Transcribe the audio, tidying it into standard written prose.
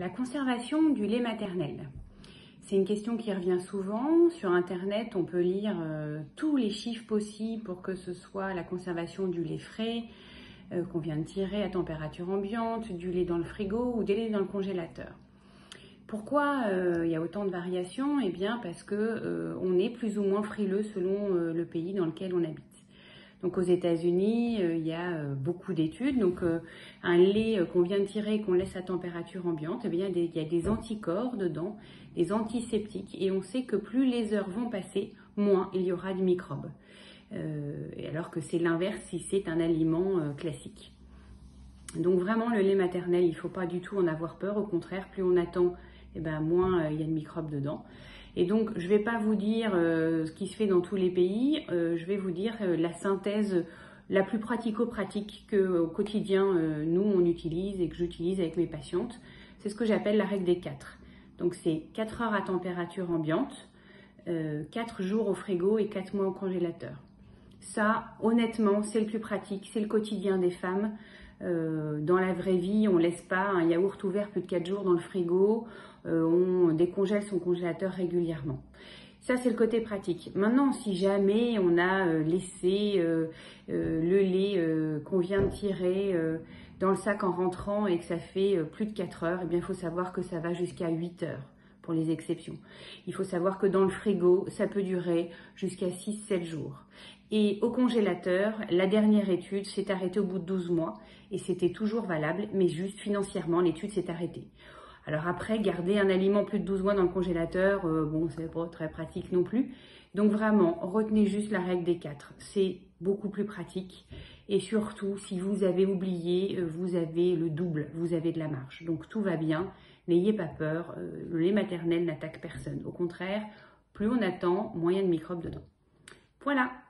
La conservation du lait maternel. C'est une question qui revient souvent. Sur Internet, on peut lire tous les chiffres possibles pour que ce soit la conservation du lait frais qu'on vient de tirer à température ambiante, du lait dans le frigo ou des laits dans le congélateur. Pourquoi il y a autant de variations? Eh bien parce que on est plus ou moins frileux selon le pays dans lequel on habite. Donc aux États-Unis, il y a beaucoup d'études. Donc un lait qu'on vient de tirer et qu'on laisse à température ambiante, eh bien, il y a des anticorps dedans, des antiseptiques. Et on sait que plus les heures vont passer, moins il y aura de microbes. Alors que c'est l'inverse si c'est un aliment classique. Donc vraiment, le lait maternel, il ne faut pas du tout en avoir peur. Au contraire, plus on attend, eh ben, moins il y a de microbes dedans. Et donc, je ne vais pas vous dire ce qui se fait dans tous les pays, je vais vous dire la synthèse la plus pratico-pratique qu'au quotidien, nous, on utilise et que j'utilise avec mes patientes. C'est ce que j'appelle la règle des 4. Donc, c'est 4 heures à température ambiante, 4 jours au frigo et 4 mois au congélateur. Ça, honnêtement, c'est le plus pratique, c'est le quotidien des femmes. Dans la vraie vie, on ne laisse pas un yaourt ouvert plus de 4 jours dans le frigo, on décongèle son congélateur régulièrement. Ça, c'est le côté pratique. Maintenant, si jamais on a laissé le lait qu'on vient de tirer dans le sac en rentrant et que ça fait plus de 4 heures, eh bien, il faut savoir que ça va jusqu'à 8 heures pour les exceptions. Il faut savoir que dans le frigo, ça peut durer jusqu'à 6-7 jours. Et au congélateur, la dernière étude s'est arrêtée au bout de 12 mois et c'était toujours valable, mais juste financièrement, l'étude s'est arrêtée. Alors après, garder un aliment plus de 12 mois dans le congélateur, bon, c'est pas très pratique non plus. Donc vraiment, retenez juste la règle des 4. C'est beaucoup plus pratique. Et surtout, si vous avez oublié, vous avez le double, vous avez de la marge. Donc tout va bien, n'ayez pas peur, le lait maternel n'attaque personne. Au contraire, plus on attend, moins il y a de microbes dedans. Voilà.